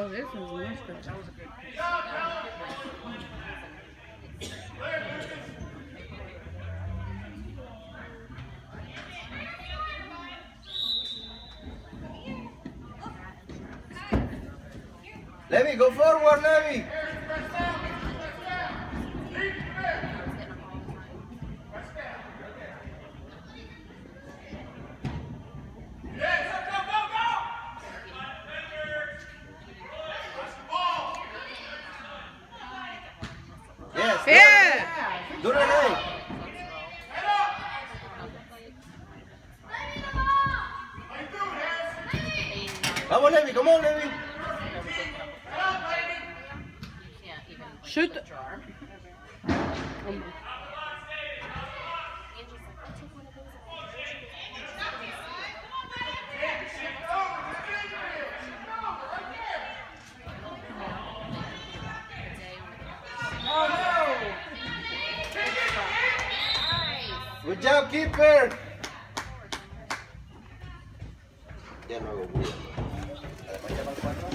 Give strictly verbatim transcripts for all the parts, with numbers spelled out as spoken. Oh, this is much better. That was a good pick. Levy, go forward, Levy! Good job, keeper. Ya no hago bulla. Además ya van cuatro.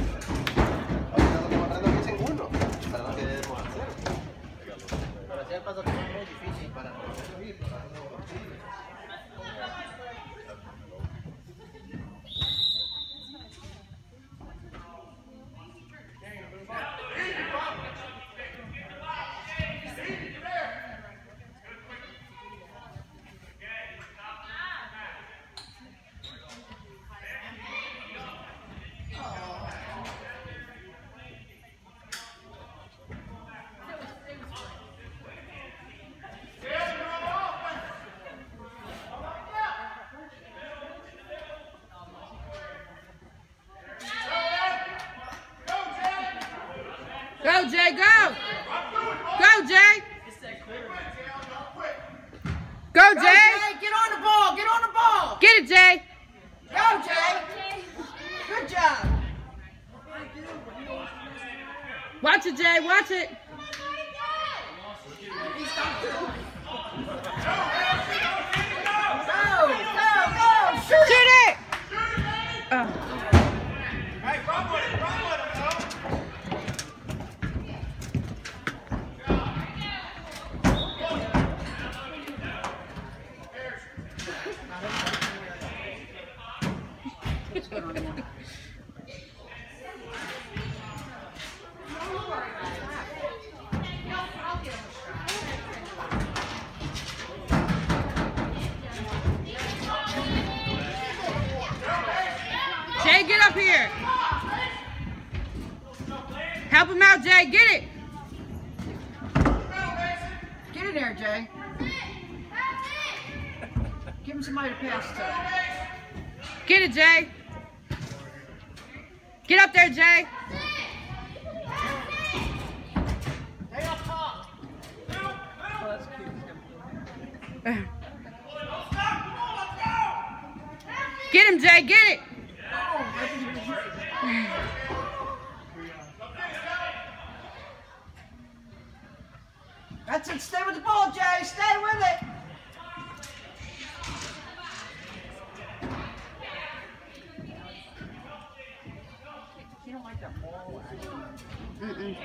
Ahora no dicen uno. Para lo que debemos hacer. Pero hacer el paso que es muy difícil para no subir, para no subir. Go, Jay, go! Go, Jay! Go, Jay! Go, Jay! Get on the ball! Get on the ball! Get it, Jay! Go, Jay! Good job! Watch it, Jay! Watch it! Go! Go! Go! Shoot it! Hey, run with it! Run with it! Help him out, Jay. Get it. Get in there, Jay. Give him somebody to pass to. Get it, Jay. Get up there, Jay. Stay up top. Oh, that's cute. Get him, Jay. Get it. That's it. Stay with the ball, Jay. Stay with it. You don't like that ball. Mm-mm.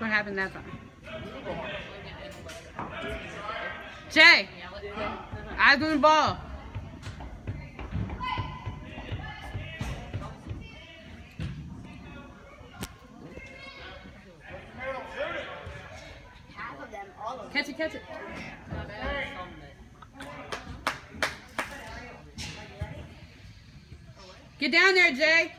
What happened that time? Jay, eyes on the ball. Catch it, catch it. Get down there, Jay.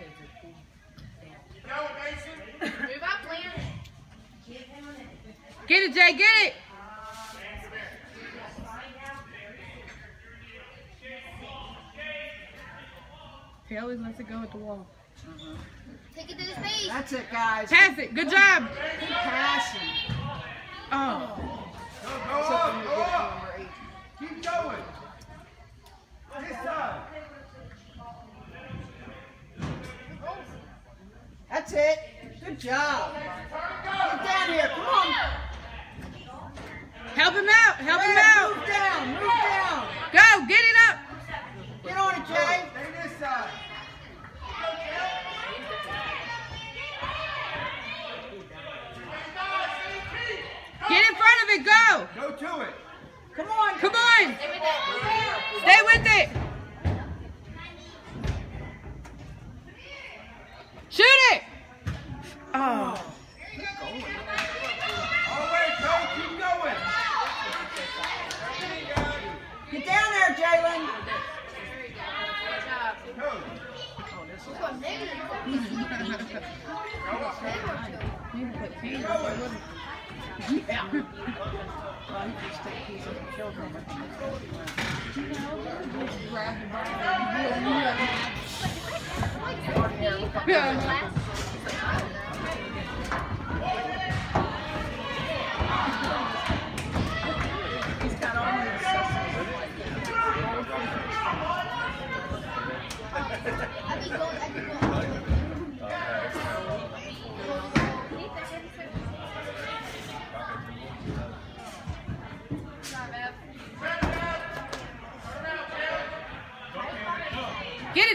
Get it, Jay, get it! He always lets it go at the wall. Uh-huh. Take it to his face. That's it, guys. Pass it. Good job. Keep passing. Oh. Go, go up, go up. Keep going. This side. That's it. Good job. Get down here. Come on. Help him out. Help yeah, him out. Move down. Move down. Go. Get it up. Get on it, Jay. Stay this side. Get in front of it. Go. Go to it. Come on. Come on. Stay with it. Shoot it. Oh. Keep going. All the way, go. Keep going. Get down there, Jaylen. Yeah. Get it,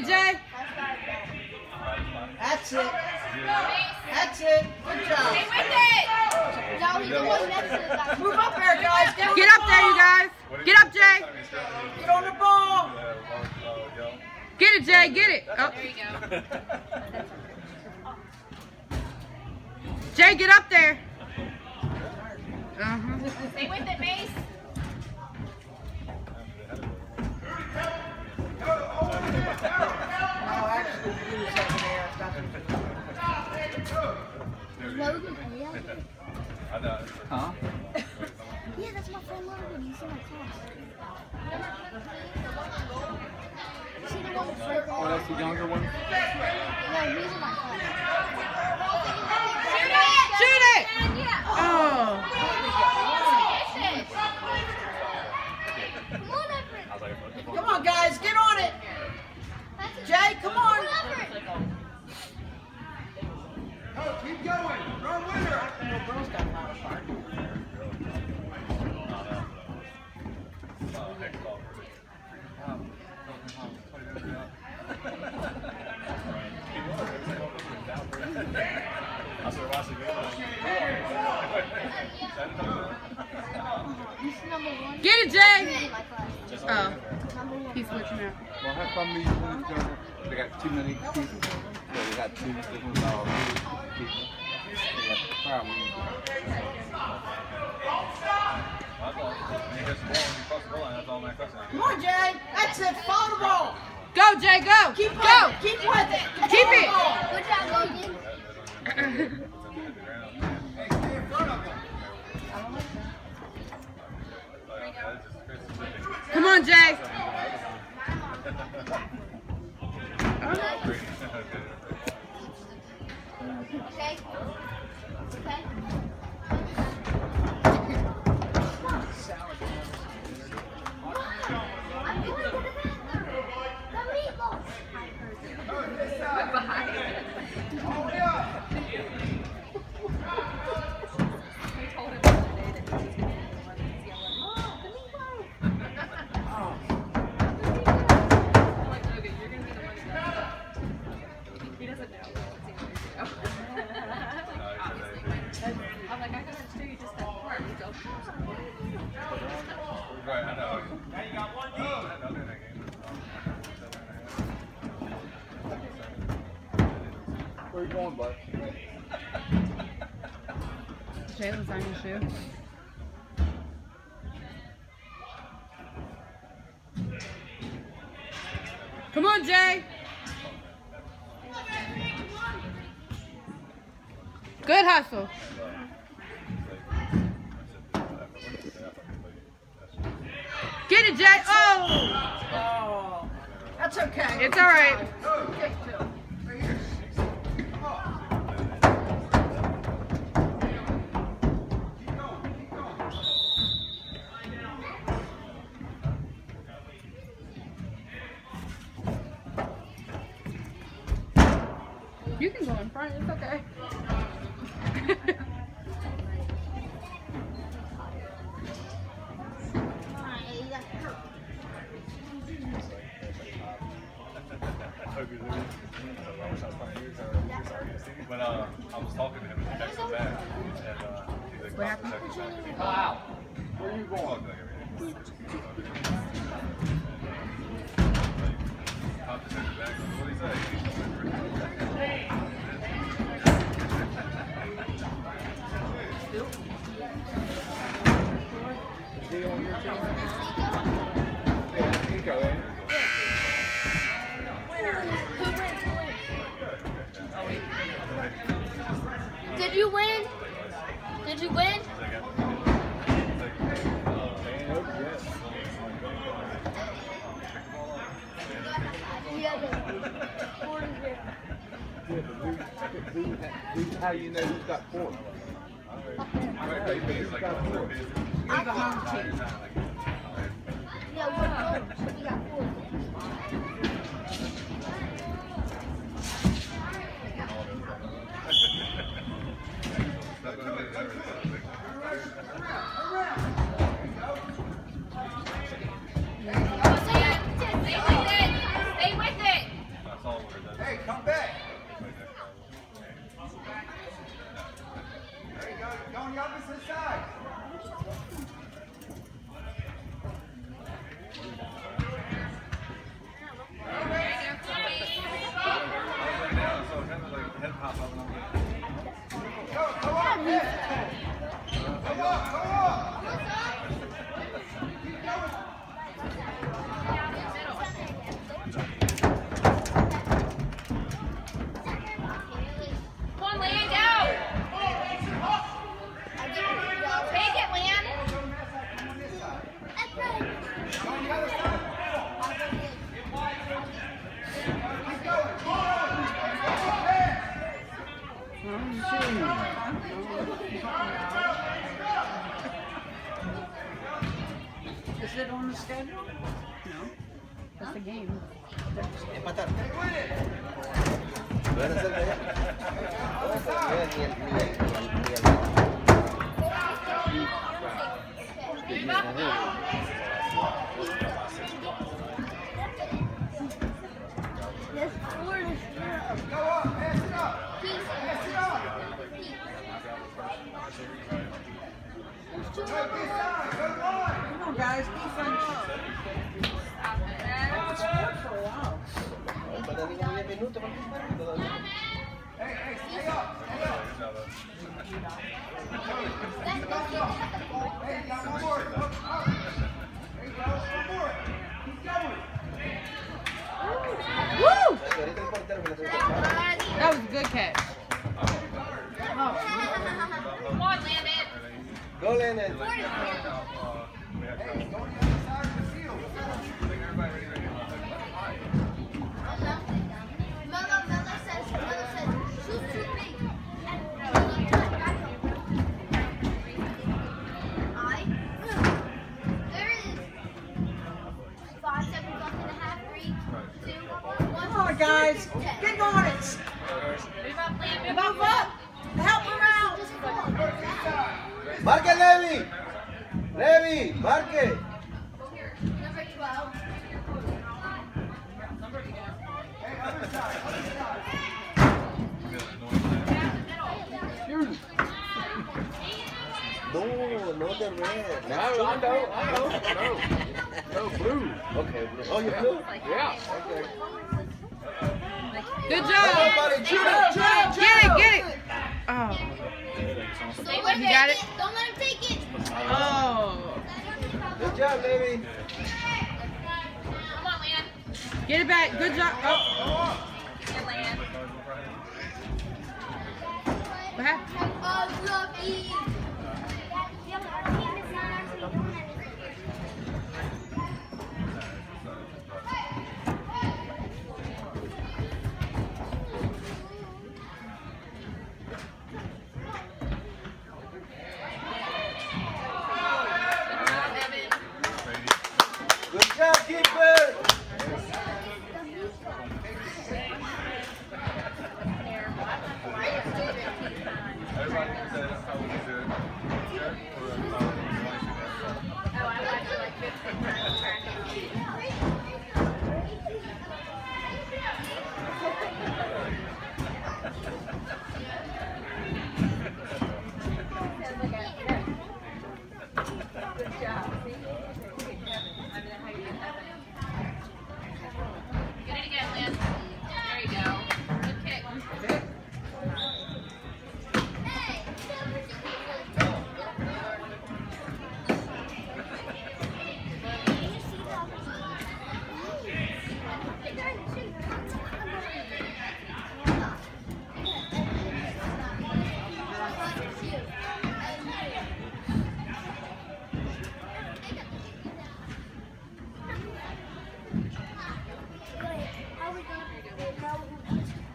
Jay. That's it. That's it. Good job. Stay with it. No, he's the one next to it. Move up there, guys. Get, Get up there, you guys. Get up, Jay. Get on the ball. Get it, Jay. Get it. Oh. There you go. Jay, get up there. Uh-huh. Stay with it, Mace. Logan, yeah. Huh? Yeah, that's my friend Logan. He's in my class. Is he the one that's right there? Oh, that's the younger one? No, he's in my class. Shoot it! Shoot it! Oh! Come on, guys, get on it! Jay, come on! Keep going! Run with her! The girl's got a lot of fire. Get it, Jay! Oh, he's switching out. Well, have fun these ones. They got too many people. They got too many people. They got the problem. Come on, Jay. That's it. Follow the ball. Go, Jay. Go. Keep go. It. Keep with it. Keep, Keep it. Good job, Logan. Hey, stay in front of him. Come on, Jay. Where are you going, bud? Jaylen's on your shoe. Come on, Jay. Good hustle. Get it, Jay. Oh. That's okay. It's all right. Okay. Right here. Come on. Keep going. Keep going. Line down. You can go in front. It's okay. But uh, I was talking to him and he texted back, and uh, he's like, "What happened?" Wow. Where are you going? I'll just text back. What did he say? Is he on your Did you win? Did you win? How do you know who's got four? I'm the home team. Yeah, we're home. We got four. That was a good catch. Oh. Come on, Landon. Go, Landon. Hey, go on the other side of the field. I think everybody ready to go. Mother, mother says, mother says, shoot, shoot me. I. There is five, seven, one and a half, three, two, one. Come on, guys. Get on it. Move up, Landon. Move up. Help her out. Marque, Levy. Levy, marque. Number twelve. Number twelve. Hey, other side. No, not the red. No, I know, I know. No, no, blue. Okay, blue. Oh, you're blue? Yeah. Okay. Good job! Everybody, shoot it, shoot it, shoot it. Get it, get it! Oh. You got it? Don't let him take it! Oh. Good job, baby! Come on, Lan. Get it back, good job. Oh. Get Lan. What happened? Oh, lucky! Our team is not our team.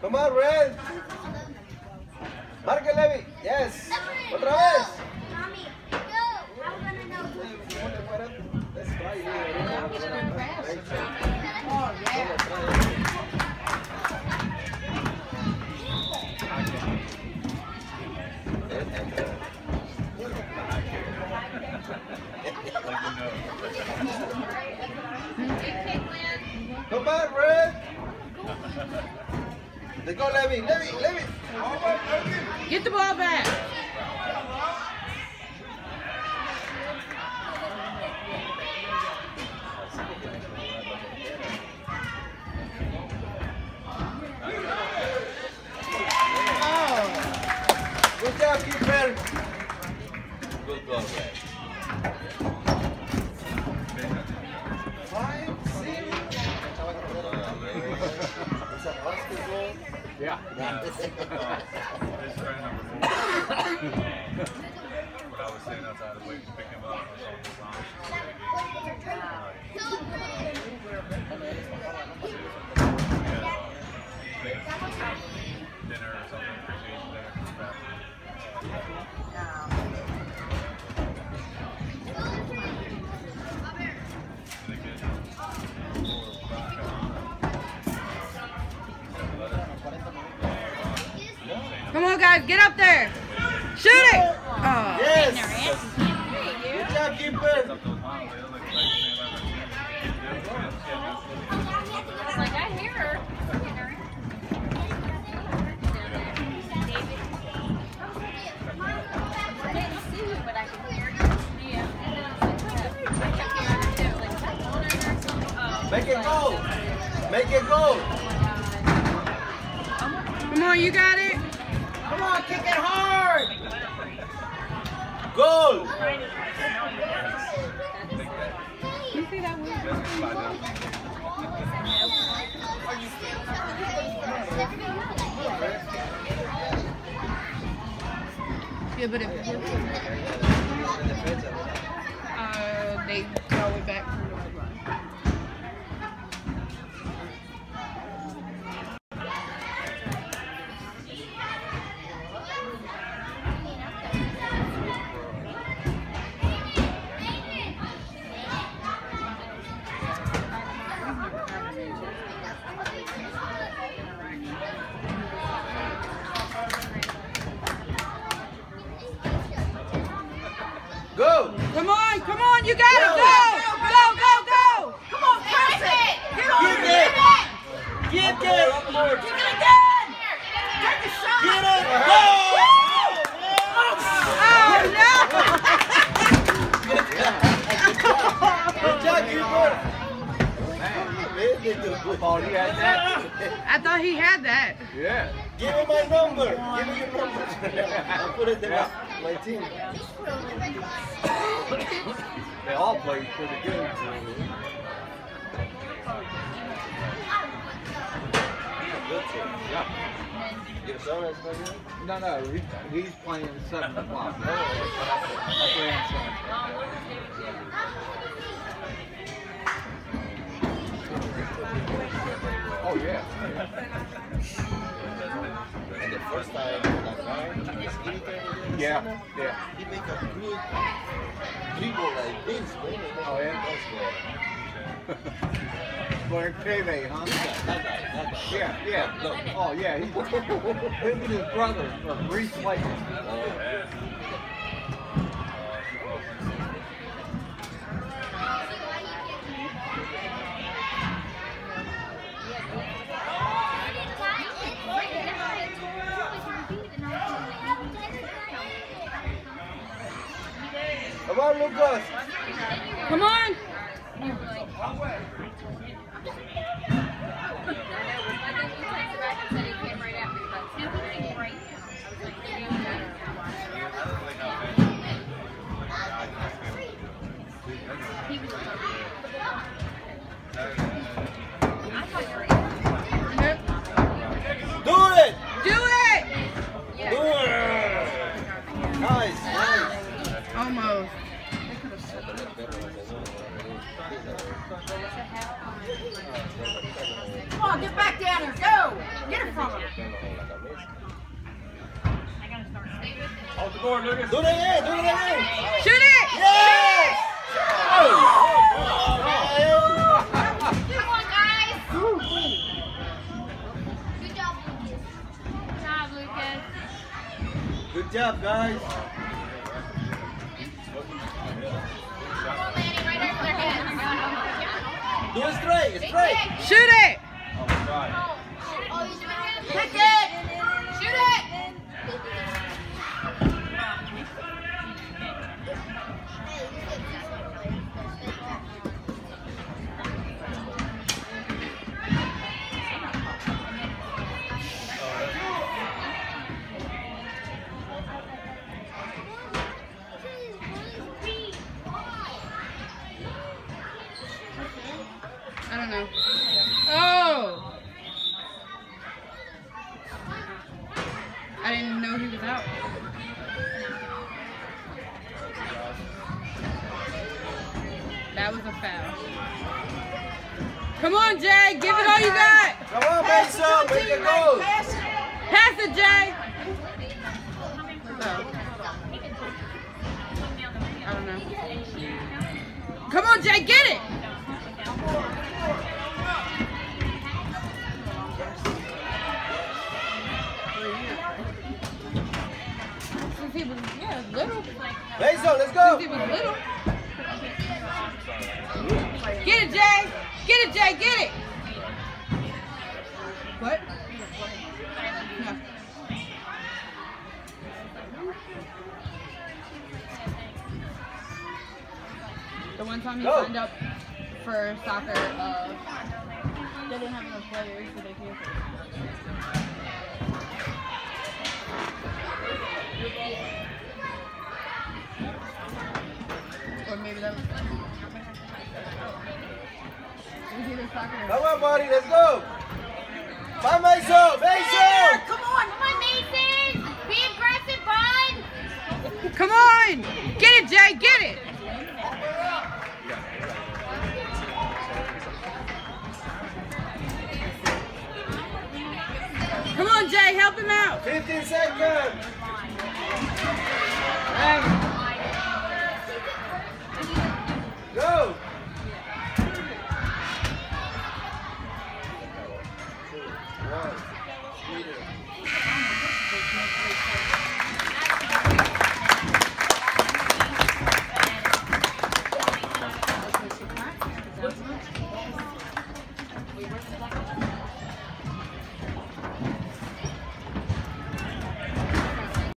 Come on, Red. Marque Levy. Yes. Otra vez. Mommy, go. I'm going to know. Let's try it. Oh, yeah. Come on, Red. They go, Levy, Levy, Levy. Get the ball back. Oh. Good job, keeper. Good ball back. Yeah. What I was saying outside of the way to pick him up. Dinner or something, appreciation dinner. Come on, guys, get up there. Shoot it. Oh. Yes. Good job, keeper. Like I hear her. I didn't see you, but I could hear you. Make it go. Make it go. Come on, you got it. Come on, kick it hard! Goal! You see that one? Yeah, but if uh, they throw it back from the other line. You got it! Go! Go! Go! Go! Come on, press it! Get on it! Get it! Get it again! Take a shot! Get it! Go! Oh no! Good job, keeper! I thought he had that. Yeah. Give me my number. Give me your number. I'll put it there. My team. They all played for the game. No, no, he, he's playing seven o'clock. Oh yeah. And the first time, yeah, yeah. He make a good dribble like this. Oh yeah. For Pele, huh? Yeah, yeah. Look. Oh yeah. He, him and his brother from Reese Lake. Come on, Lucas! Come on! Come on, get back down here. Go! Get it from him. Hold the door, Lucas. Do the end. Do the end. Shoot it. Yes. Oh, good one, guys. Good job, Lucas. Good job, Lucas. Good job, guys. Come on, Lanny, right after their hands. Do it straight. It's straight. Shoot it. Oh, my God. Oh, you should have hit it. Shoot it. I don't know. Oh! I didn't know he was out. That was a foul. Come on, Jay! Give it all you got! Come on, make some! Make it go! Pass it, Jay! Oh. I don't know. Come on, Jay! Get it! Basil, let's go. Get it, Jay. Get it, Jay. Get it. What? No. The one time he go. signed up for soccer, uh, they didn't have enough players, so they canceled. Or maybe that was... Come on, buddy, let's go! Bye, Mason! Mason! Come on! Come on, Mason! Be aggressive, bud! Come on! Get it, Jay! Get it! Come on, Jay! Help him out! fifteen seconds! Hey. Go! One,